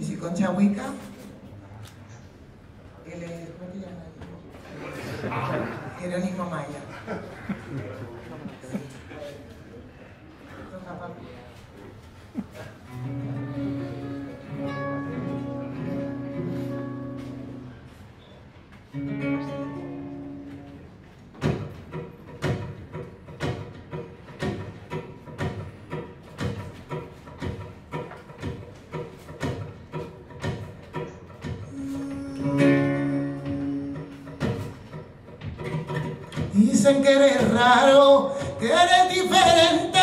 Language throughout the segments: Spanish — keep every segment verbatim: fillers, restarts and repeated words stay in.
Dice Concha Buika. El, el, Jerónimo Maya. Dicen que eres raro, que eres diferente,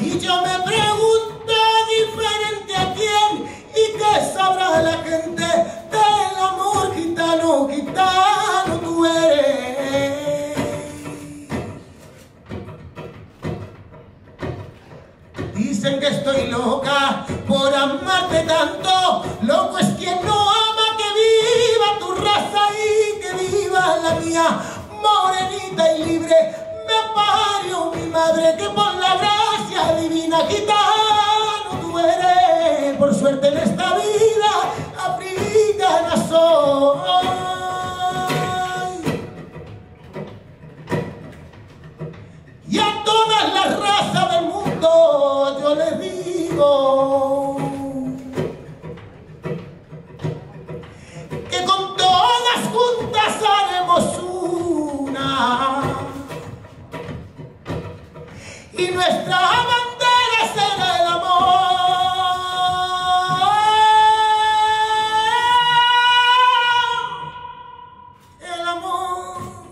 y yo me pregunto, ¿diferente a quién? ¿Y qué sabrá la gente del amor gitano, gitano tú eres? Dicen que estoy loca por amarte tanto, loco es quien no ama, que viva tu raza y que viva la mía. Morenita y libre me parió mi madre, que por la gracia divina gitano tú eres. Por suerte en esta vida africana soy, y a todas las razas del mundo yo les digo que con todas juntas haremos un y nuestra bandera será el amor, el amor.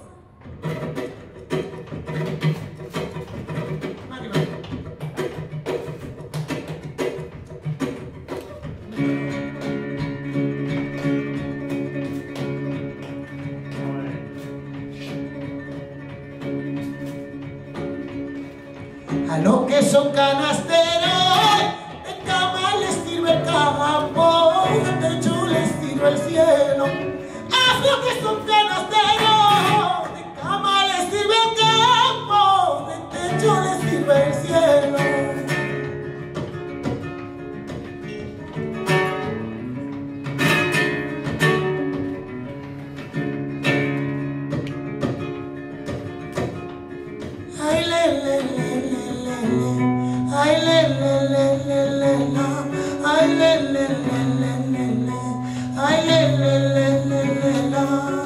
A los que son canasteros, de cama les sirve el campo, de techo les sirve el cielo. A los que son canasteros, de cama les sirve el campo, de techo les sirve el cielo. Ay, le, le, le. Ay, le, le, le, le, le, la. Ay, le, le, le, le, le, le. Ay, le, le, le, le, le, la.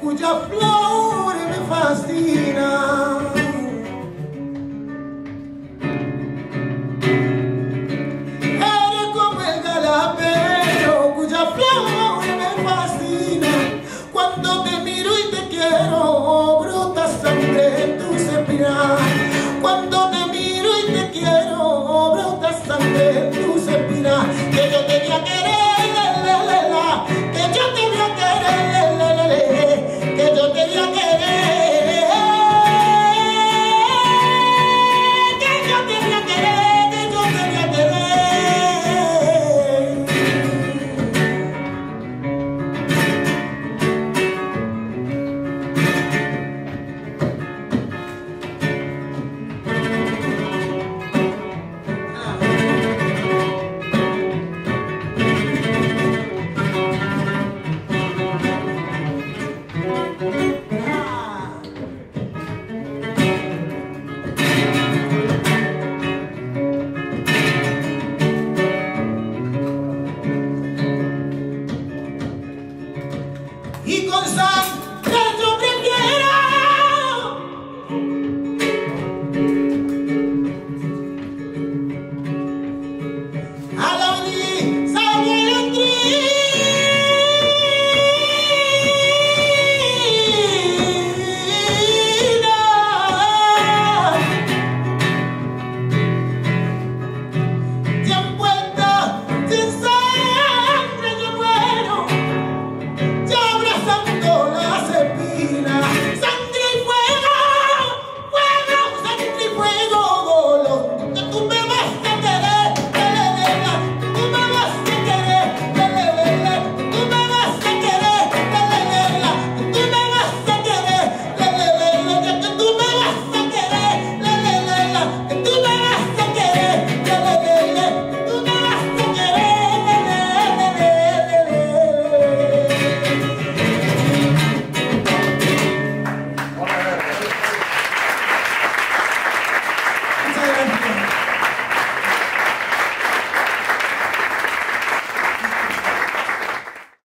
Cuya flor me fascina, eres como el galapero, cuya flor me fascina. Cuando te miro y te quiero, brota sangre en tus espinas. Cuando te miro y te quiero, brota sangre en tus espinas. Que yo te voy a querer, la, la, la, que yo te voy a querer. Yo te voy a querer, que yo te voy a querer, que yo te voy a querer. Y con sangre